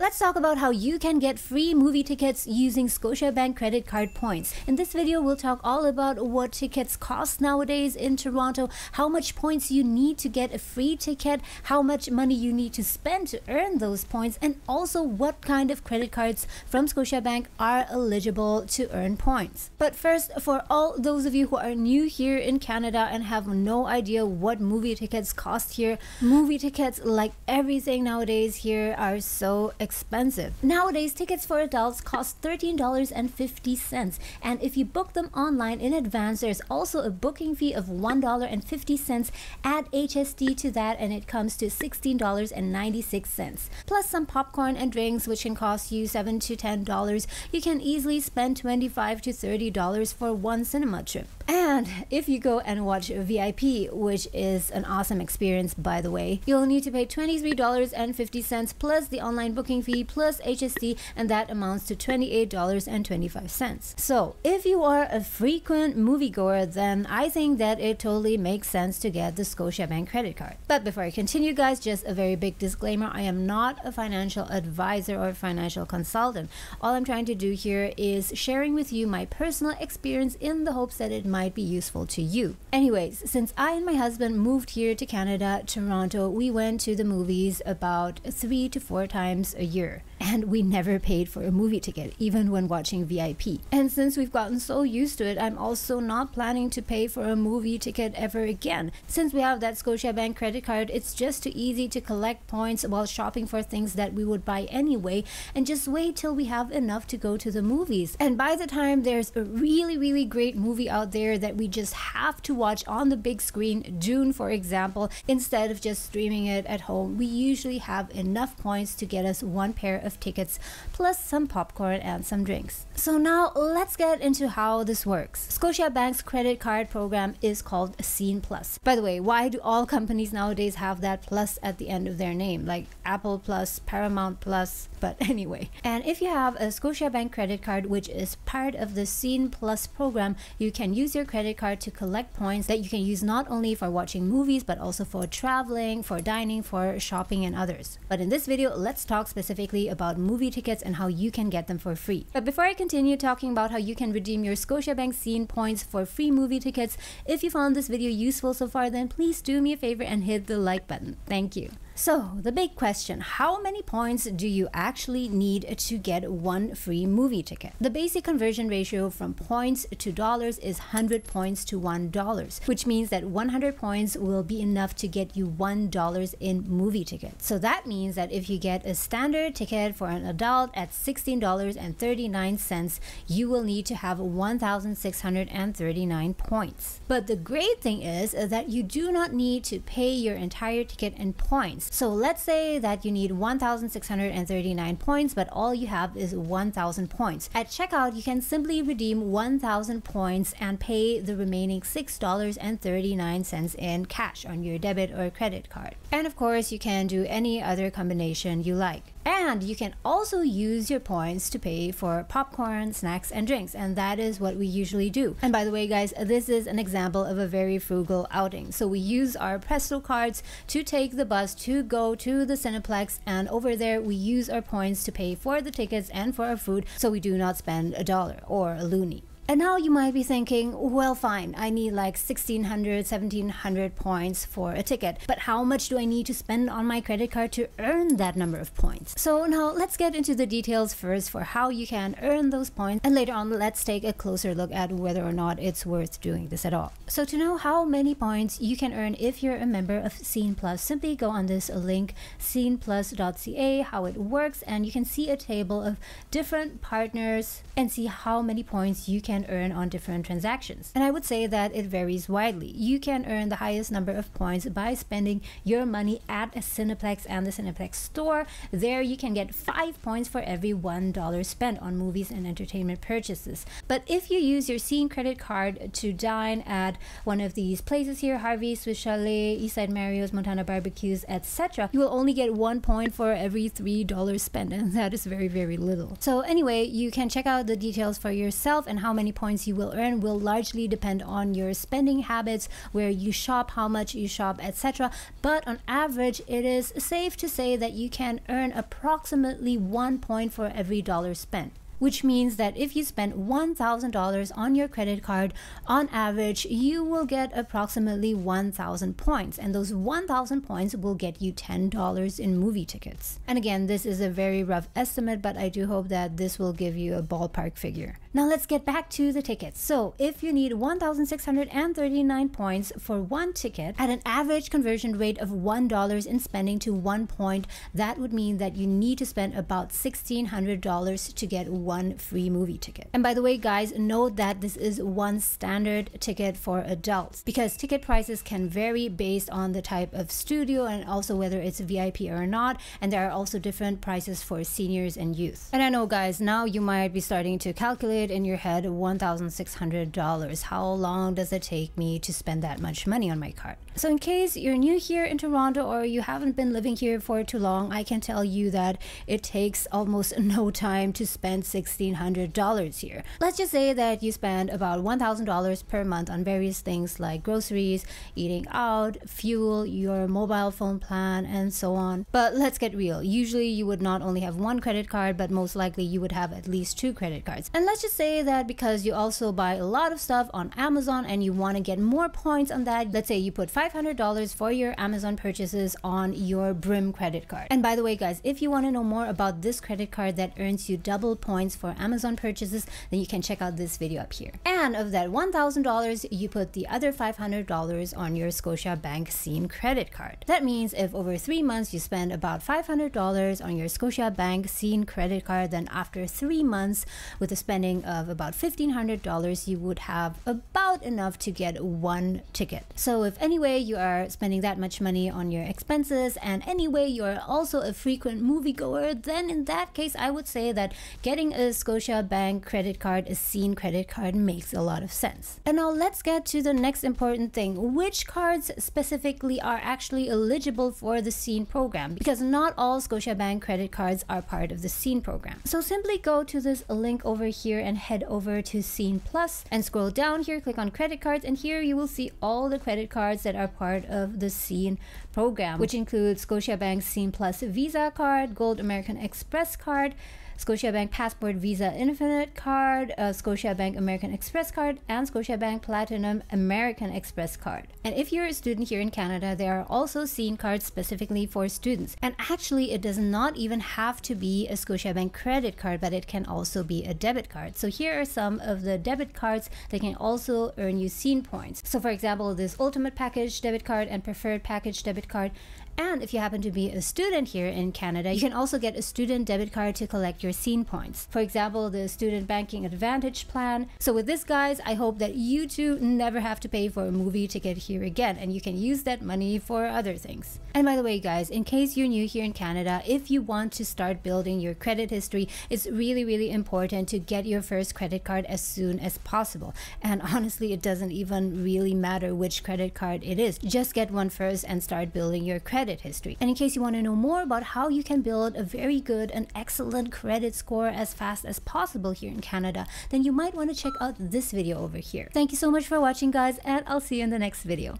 Let's talk about how you can get free movie tickets using Scotiabank credit card points. In this video, we'll talk all about what tickets cost nowadays in Toronto, how much points you need to get a free ticket, how much money you need to spend to earn those points, and also what kind of credit cards from Scotiabank are eligible to earn points. But first, for all those of you who are new here in Canada and have no idea what movie tickets cost here, movie tickets, like everything nowadays here, are so expensive. Nowadays, tickets for adults cost $13.50, and if you book them online in advance, there's also a booking fee of $1.50, add HST to that and it comes to $16.96, plus some popcorn and drinks, which can cost you $7 to $10. You can easily spend $25 to $30 for one cinema trip. And if you go and watch VIP, which is an awesome experience by the way, you'll need to pay $23.50 plus the online booking fee plus HST, and that amounts to $28.25. So if you are a frequent moviegoer, then I think that it totally makes sense to get the Scotiabank credit card. But before I continue guys, just a very big disclaimer, I am not a financial advisor or financial consultant. All I'm trying to do here is sharing with you my personal experience in the hopes that it might be useful to you. Anyways, since I and my husband moved here to Canada, Toronto, we went to the movies about 3 to 4 times a year, and we never paid for a movie ticket, even when watching VIP. And since we've gotten so used to it, I'm also not planning to pay for a movie ticket ever again. Since we have that Scotiabank credit card, it's just too easy to collect points while shopping for things that we would buy anyway, and just wait till we have enough to go to the movies. And by the time there's a really great movie out there that we just have to watch on the big screen, Dune for example, instead of just streaming it at home, we usually have enough points to get us one pair of tickets plus some popcorn and some drinks. So now let's get into how this works. Scotiabank's credit card program is called Scene Plus. By the way, why do all companies nowadays have that plus at the end of their name, like Apple Plus, Paramount Plus? But anyway, and if you have a Scotiabank credit card which is part of the Scene Plus program, you can use your credit card to collect points that you can use not only for watching movies but also for traveling, for dining, for shopping and others. But in this video, let's talk specifically about movie tickets and how you can get them for free. But before I continue talking about how you can redeem your Scotiabank Scene points for free movie tickets, if you found this video useful so far, then please do me a favor and hit the like button. Thank you. So the big question, how many points do you actually need to get one free movie ticket? The basic conversion ratio from points to dollars is 100 points to $1, which means that 100 points will be enough to get you $1 in movie ticket. So that means that if you get a standard ticket for an adult at $16.39, you will need to have 1,639 points. But the great thing is that you do not need to pay your entire ticket in points. So let's say that you need 1,639 points, but all you have is 1,000 points. At checkout, you can simply redeem 1,000 points and pay the remaining $6.39 in cash on your debit or credit card. And of course, you can do any other combination you like. And you can also use your points to pay for popcorn, snacks, and drinks, and that is what we usually do. And by the way guys, this is an example of a very frugal outing. So we use our Presto cards to take the bus to go to the Cineplex, and over there we use our points to pay for the tickets and for our food, so we do not spend $1 or a loonie. And now you might be thinking, well fine, I need like 1,600, 1,700 points for a ticket, but how much do I need to spend on my credit card to earn that number of points? So now let's get into the details first for how you can earn those points, and later on let's take a closer look at whether or not it's worth doing this at all. So to know how many points you can earn if you're a member of Scene Plus, simply go on this link, sceneplus.ca, how it works, and you can see a table of different partners and see how many points you can earn on different transactions. And I would say that it varies widely. You can earn the highest number of points by spending your money at a Cineplex and the Cineplex store. There you can get 5 points for every $1 spent on movies and entertainment purchases. But if you use your Scene credit card to dine at one of these places here, Harvey's, Swiss Chalet, Eastside Mario's, Montana Barbecues, etc., you will only get 1 point for every $3 spent, and that is very little. So anyway, you can check out the details for yourself and how many many points you will earn will largely depend on your spending habits, where you shop, how much you shop, etc. But on average, it is safe to say that you can earn approximately 1 point for every dollar spent, which means that if you spend $1,000 on your credit card, on average, you will get approximately 1,000 points, and those 1,000 points will get you $10 in movie tickets. And again, this is a very rough estimate, but I do hope that this will give you a ballpark figure. Now let's get back to the tickets. So if you need 1,639 points for one ticket at an average conversion rate of $1 in spending to 1 point, that would mean that you need to spend about $1,600 to get one free movie ticket. And by the way, guys, note that this is one standard ticket for adults, because ticket prices can vary based on the type of studio and also whether it's VIP or not, and there are also different prices for seniors and youth. And I know, guys, now you might be starting to calculate in your head $1,600. How long does it take me to spend that much money on my card? So in case you're new here in Toronto or you haven't been living here for too long, I can tell you that it takes almost no time to spend $1,600 here. Let's just say that you spend about $1,000 per month on various things like groceries, eating out, fuel, your mobile phone plan, and so on. But let's get real. Usually you would not only have one credit card, but most likely you would have at least two credit cards. And let's just say that because you also buy a lot of stuff on Amazon and you want to get more points on that, let's say you put $500 for your Amazon purchases on your Brim credit card. And by the way, guys, if you want to know more about this credit card that earns you double points for Amazon purchases, then you can check out this video up here. And of that $1,000, you put the other $500 on your Scotiabank Scene credit card. That means if over 3 months you spend about $500 on your Scotiabank Scene credit card, then after 3 months with a spending of about $1,500, you would have about enough to get one ticket. So if anyway you are spending that much money on your expenses, and anyway you are also a frequent moviegoer, then in that case I would say that getting a Scotiabank credit card, a Scene credit card, makes a lot of sense. And now let's get to the next important thing, which cards specifically are actually eligible for the Scene program, because not all Scotiabank credit cards are part of the Scene program. So simply go to this link over here and head over to Scene Plus and scroll down here, click on credit cards, and here you will see all the credit cards that are part of the Scene program, which includes Scotiabank Scene Plus Visa card, Gold American Express card, Scotiabank Passport Visa Infinite card, Scotiabank American Express card, and Scotiabank Platinum American Express card. And if you're a student here in Canada, there are also Scene cards specifically for students. And actually, it does not even have to be a Scotiabank credit card, but it can also be a debit card. So here are some of the debit cards that can also earn you Scene points. So for example, this Ultimate Package debit card and Preferred Package debit card. And if you happen to be a student here in Canada, you can also get a student debit card to collect your Scene points. For example, the Student Banking Advantage plan. So with this, guys, I hope that you two never have to pay for a movie ticket here again, and you can use that money for other things. And by the way, guys, in case you're new here in Canada, if you want to start building your credit history, it's really, really important to get your first credit card as soon as possible. And honestly, it doesn't even really matter which credit card it is. Just get one first and start building your credit history. And in case you want to know more about how you can build a very good and excellent credit score as fast as possible here in Canada, then you might want to check out this video over here. Thank you so much for watching, guys, and I'll see you in the next video.